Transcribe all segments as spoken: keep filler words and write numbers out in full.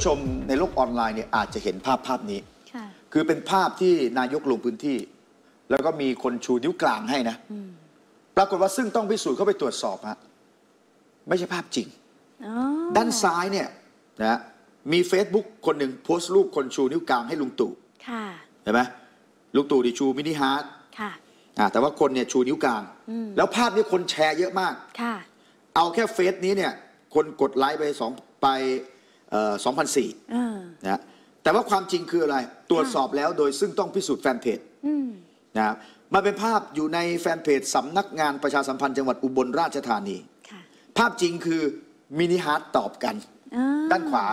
ผู้ชมในโลกออนไลน์เนี่ยอาจจะเห็นภาพภาพนี้คือเป็นภาพที่นายกลงพื้นที่แล้วก็มีคนชูนิ้วกลางให้นะปรากฏว่าซึ่งต้องพิสูจน์เข้าไปตรวจสอบฮะไม่ใช่ภาพจริงด้านซ้ายเนี่ยนะมี Facebook คนหนึ่งโพสต์รูปคนชูนิ้วกลางให้ลุงตู่เห็นไหมลุงตู่ดิชูมินิฮาร์ทแต่ว่าคนเนี่ยชูนิ้วกลางแล้วภาพนี้คนแชร์เยอะมากเอาแค่เฟซนี้เนี่ยคนกดไลค์ไปสองไปสองพันสี่นะแต่ว่าความจริงคืออะไรตรวจสอบแล้วโดยซึ่งต้องพิสูจน์แฟนเพจนะมาเป็นภาพอยู่ในแฟนเพจสำนักงานประชาสัมพันธ์จังหวัดอุบลราชธานีภาพจริงคือมินิฮาร์ทตอบกันด้านขวา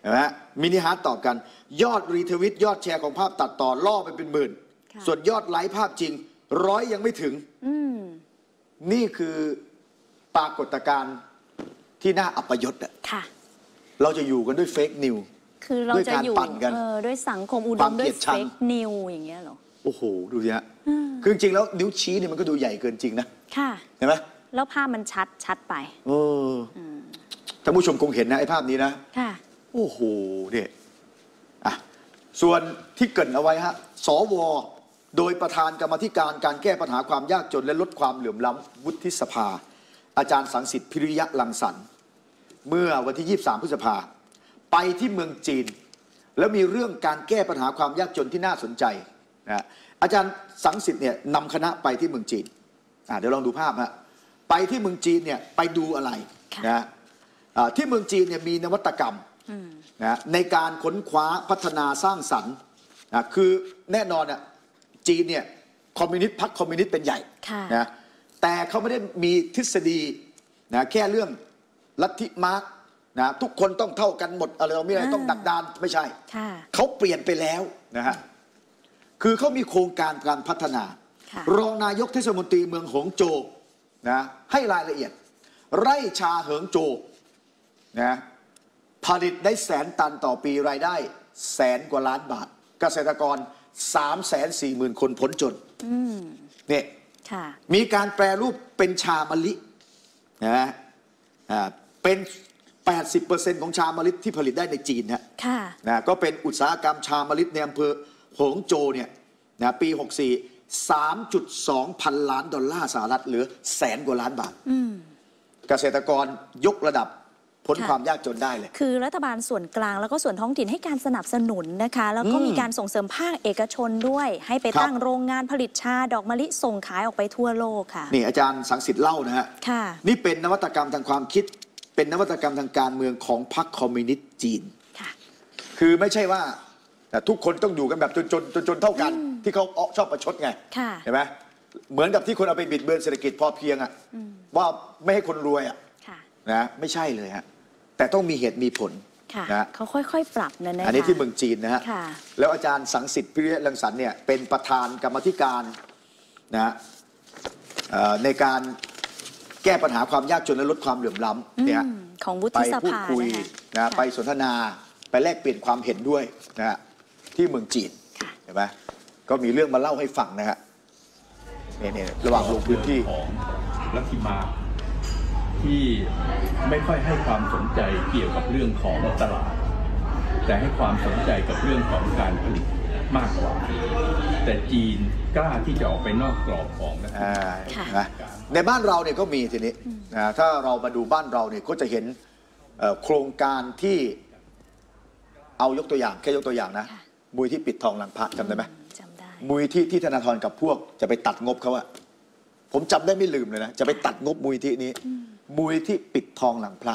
เห็นไหมมินิฮาร์ทตอบกันยอดรีทวิตยอดแชร์ของภาพตัดต่อล่อไปเป็นหมื่นส่วนยอดไลค์ภาพจริงร้อยยังไม่ถึงนี่คือปรากฏการณ์ที่น่าอัปยศอ่ะเราจะอยู่กันด้วยเฟกนิวคือเราจะอยู่ด้วยสังคมอุดมด้วยเฟกนิวอย่างเงี้ยหรอโอ้โหดูสิฮะคือจริงแล้วนิ้วชี้เนี่ยมันก็ดูใหญ่เกินจริงนะค่ะเห็นไหมแล้วภาพมันชัดชัดไปเออท่านผู้ชมคงเห็นนะไอ้ภาพนี้นะค่ะโอ้โหเนี่ยอ่ะส่วนที่เกริ่นเอาไว้ฮะสวโดยประธานกรรมธิการการแก้ปัญหาความยากจนและลดความเหลื่อมล้ำวุฒิสภาอาจารย์สังสิทธิ์พิริยะรังสรรค์เมื่อวันที่ยี่สิบสามพฤษภาไปที่เมืองจีนแล้วมีเรื่องการแก้ปัญหาความยากจนที่น่าสนใจนะอาจารย์สังสิทธิ์เนี่ยนำคณะไปที่เมืองจีนเดี๋ยวลองดูภาพฮะไปที่เมืองจีนเนี่ยไปดูอะไรนะที่เมืองจีนเนี่ยมีนวัตกรรมนะในการค้นคว้าพัฒนาสร้างสรรค์นะคือแน่นอนอ่ะจีนเนี่ยคอมมิวนิสต์พรรคคอมมิวนิสต์เป็นใหญ่นะแต่เขาไม่ได้มีทฤษฎีนะแค่เรื่องลัทธิมาร์กนะทุกคนต้องเท่ากันหมดอะไรไม่ได้ต้องดักดานไม่ใช่เขาเปลี่ยนไปแล้วนะฮะคือเขามีโครงการการพัฒนารองนายกเทศมนตรีเมืองหงโจวนะให้รายละเอียดไร่ชาเหิงโจวนะผลิตได้แสนตันต่อปีรายได้แสนกว่าล้านบาทเกษตรกร สามแสนสี่หมื่น คนพ้นจนเนี่ยมีการแปรรูปเป็นชามะลินะเป็น แปดสิบเปอร์เซ็นต์ ของชามะลิที่ผลิตได้ในจีนนะนะก็เป็นอุตสาหกรรมชามะลิในอำเภอหงโจวเนี่ยนะปี หกสี่ สามจุดสอง พันล้านดอลลาร์สหรัฐหรือแสนกว่าล้านบาทเกษตรกรยกระดับพ้นความยากจนได้เลยคือรัฐบาลส่วนกลางแล้วก็ส่วนท้องถิ่นให้การสนับสนุนนะคะแล้วก็มีการส่งเสริมภาคเอกชนด้วยให้ไปตั้งโรงงานผลิตชาดอกมะลิส่งขายออกไปทั่วโลกค่ะนี่อาจารย์สังสิทธิ์เล่านะฮะนี่เป็นนวัตกรรมทางความคิดเป็นนวัตกรรมทางการเมืองของพรรคคอมมิวนิสต์จีนคือไม่ใช่ว่าทุกคนต้องอยู่กันแบบจนจนจนจนเท่ากันที่เขาเอาชอบประชดไงเห็นไหมเหมือนกับที่คนเอาไปบิดเบือนเศรษฐกิจพอเพียงอ่ะว่าไม่ให้คนรวยอ่ะนะไม่ใช่เลยฮะแต่ต้องมีเหตุมีผลนะเขาค่อยๆปรับนะนะอันนี้ที่เมืองจีนนะฮะแล้วอาจารย์สังสิทธิ์พิริยะรังสรรค์เนี่ยเป็นประธานกรรมธิการนะในการแก้ปัญหาความยากจนและลดความเหลื่อมล้ำเนี่ยของวุฒิสภาไปพูดคุยนะไปสนทนาไปแลกเปลี่ยนความเห็นด้วยนะฮะที่เมืองจีนเห็นไหมก็มีเรื่องมาเล่าให้ฟังนะฮะเนี่ยระหว่างลงพื้นที่ของลัทธิมาที่ไม่ค่อยให้ความสนใจเกี่ยวกับเรื่องของตลาดแต่ให้ความสนใจกับเรื่องของการผลิตมากกว่าแต่จีนกล้าที่จะออกไปนอกกรอบของนะในบ้านเราเนี่ยก็มีทีนี้ถ้าเรามาดูบ้านเราเนี่ยก็จะเห็นโครงการที่เอายกตัวอย่างแค่ยกตัวอย่างนะมูลที่ปิดทองหลังพระจำได้ไหมจำได้มูลที่ที่ธนาธรกับพวกจะไปตัดงบเขาอะผมจำได้ไม่ลืมเลยนะจะไปตัดงบมูลที่นี้มูลที่ปิดทองหลังพระ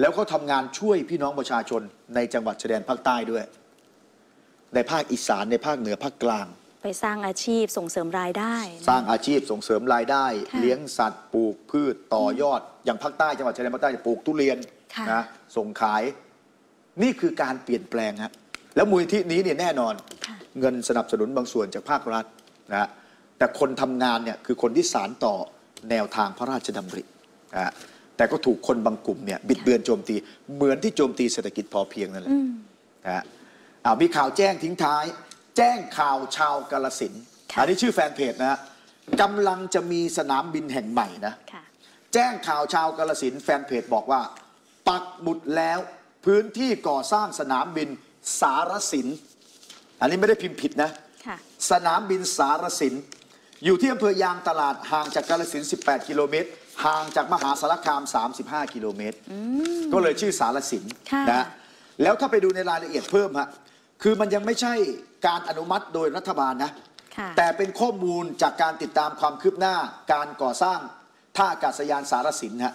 แล้วก็ทำงานช่วยพี่น้องประชาชนในจังหวัดชายแดนภาคใต้ด้วยในภาคอีสานในภาคเหนือภาคกลางไปสร้างอาชีพส่งเสริมรายได้สร้างอาชีพส่งเสริมรายได้เลี้ยงสัตว์ปลูกพืชต่อยอดอย่างภาคใต้จังหวัดชายแดนภาคใต้ปลูกทุเรียนนะส่งขายนี่คือการเปลี่ยนแปลงฮะแล้วมูลที่นี้เนี่ยแน่นอนเงินสนับสนุนบางส่วนจากภาครัฐนะแต่คนทำงานเนี่ยคือคนที่สานต่อแนวทางพระราชดำริแต่ก็ถูกคนบางกลุ่มเนี่ยบิดเบือนโจมตีเหมือนที่โจมตีเศรษฐกิจพอเพียงนั่นแหละนะมีข่าวแจ้งทิ้งท้ายแจ้งข่าวชาวกาฬสินธุ์อันนี้ชื่อแฟนเพจนะฮะกำลังจะมีสนามบินแห่งใหม่นะแจ้งข่าวชาวกาฬสินธุ์แฟนเพจบอกว่า ปักหมุดแล้วพื้นที่ก่อสร้างสนามบินสารสินอันนี้ไม่ได้พิมพ์ผิดนะสนามบินสารสินอยู่ที่อำเภอยางตลาดห่างจากกาฬสินธุ์สิบแปดกิโลเมตรห่างจากมหาสารคามสามสิบห้ากิโลเมตรก็เลยชื่อสารสินนะแล้วถ้าไปดูในรายละเอียดเพิ่มฮะคือมันยังไม่ใช่การอนุมัติโดยรัฐบาลนะแต่เป็นข้อมูลจากการติดตามความคืบหน้าการก่อสร้างท่าอากาศยานสารสินฮะ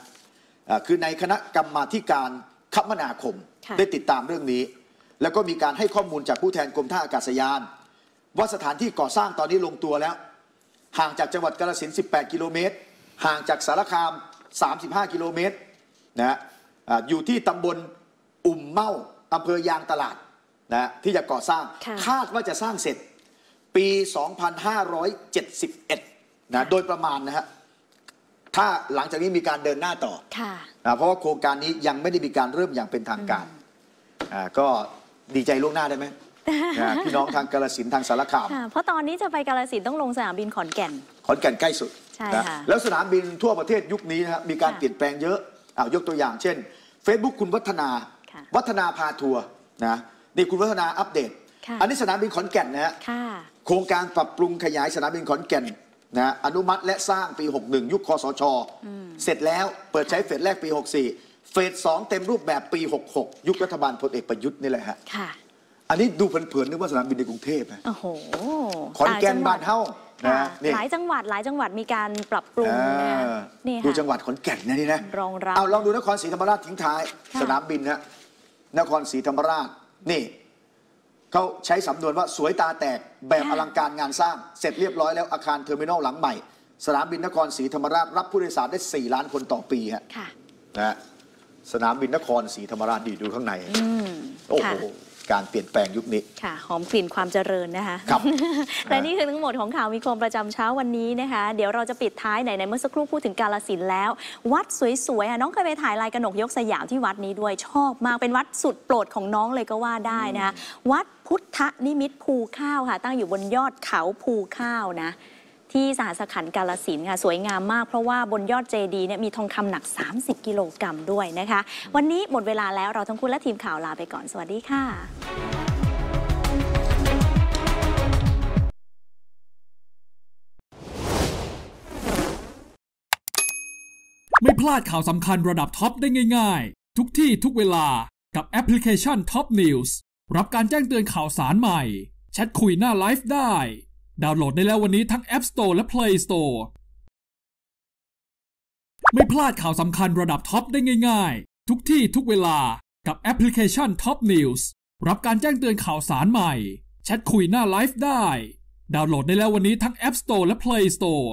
คือในคณะกรรมาธิการคมนาคมได้ติดตามเรื่องนี้แล้วก็มีการให้ข้อมูลจากผู้แทนกรมท่าอากาศยานว่าสถานที่ก่อสร้างตอนนี้ลงตัวแล้วห่างจากจังหวัดกาฬสินธุ์สิบแปดกิโลเมตรห่างจากสารคามสามสิบห้ากิโลเมตรนะอยู่ที่ตำบลอุ่มเม่าอำเภอยางตลาดนะที่จะก่อสร้างคาดว่าจะสร้างเสร็จปีสองพันห้าร้อยเจ็ดสิบเอ็ดนะโดยประมาณนะฮะถ้าหลังจากนี้มีการเดินหน้าต่อนะเพราะว่าโครงการนี้ยังไม่ได้มีการเริ่มอย่างเป็นทางการก็ดีใจล่วงหน้าได้ไหมพี่น้องทางกาฬสินธุ์ทางสารคามเพราะตอนนี้จะไปกาฬสินธุ์ต้องลงสนามบินขอนแก่นขอนแก่นใกล้สุดใช่ค่ะแล้วสนามบินทั่วประเทศยุคนี้นะครับมีการเปลี่ยนแปลงเยอะเอายกตัวอย่างเช่น Facebook คุณวัฒนาวัฒนาพาทัวร์นะนี่คุณวัฒนาอัปเดตอันนี้สนามบินขอนแก่นนะฮะโครงการปรับปรุงขยายสนามบินขอนแก่นนะอนุมัติและสร้างปีหกสิบเอ็ดยุคคสชเสร็จแล้วเปิดใช้เฟสแรกปีหกสิบสี่เฟสสองเต็มรูปแบบปีหกสิบหกยุครัฐบาลพลเอกประยุทธ์นี่แหละฮะอันนี้ดูเผินๆนึกว่าสนามบินในกรุงเทพนะโอ้โหขอนแก่นบ้านเฮ้าหลายจังหวัดหลายจังหวัดมีการปรับปรุงนี่ดูจังหวัดขอนแก่นนะนี่นะรองรับเอาลองดูนครศรีธรรมราชทิ้งท้ายสนามบินฮะนครศรีธรรมราชนี่เขาใช้สำนวนว่าสวยตาแตกแบบอลังการงานสร้างเสร็จเรียบร้อยแล้วอาคารเทอร์มินอลหลังใหม่สนามบินนครศรีธรรมราชรับผู้โดยสารได้สี่ล้านคนต่อปีฮะนะสนามบินนครศรีธรรมราชดีดูข้างในโอ้โหการเปลี่ยนแปลงยุคนี้ค่ะหอมกลิ่นความเจริญนะคะครับและนี่คือทั้งหมดของข่าวมีคมประจำเช้าวันนี้นะคะเดี๋ยวเราจะปิดท้ายไหนๆเมื่อสักครู่พูดถึงกาฬสินธุ์แล้ววัดสวยๆน้องเคยไปถ่ายลายกนกยกสยามที่วัดนี้ด้วยชอบมากเป็นวัดสุดโปรดของน้องเลยก็ว่าได้นะคะวัดพุทธนิมิตภูข้าวค่ะตั้งอยู่บนยอดเขาภูข้าวนะที่สหัสขันธ์กาฬสินธุ์ค่ะสวยงามมากเพราะว่าบนยอดเจดีย์เนี่ยมีทองคำหนักสามสิบกิโลกรัมด้วยนะคะวันนี้หมดเวลาแล้วเราทั้งคุณและทีมข่าวลาไปก่อนสวัสดีค่ะไม่พลาดข่าวสำคัญระดับท็อปได้ง่ายๆทุกที่ทุกเวลากับแอปพลิเคชัน Top News รับการแจ้งเตือนข่าวสารใหม่แชทคุยหน้าไลฟ์ได้ดาวน์โหลดได้แล้ววันนี้ทั้ง App Store และ Play Store ไม่พลาดข่าวสำคัญระดับท็อปได้ง่ายๆทุกที่ทุกเวลากับแอปพลิเคชัน Top News รับการแจ้งเตือนข่าวสารใหม่แชทคุยหน้าไลฟ์ได้ดาวน์โหลดได้แล้ววันนี้ทั้ง App Store และ Play Store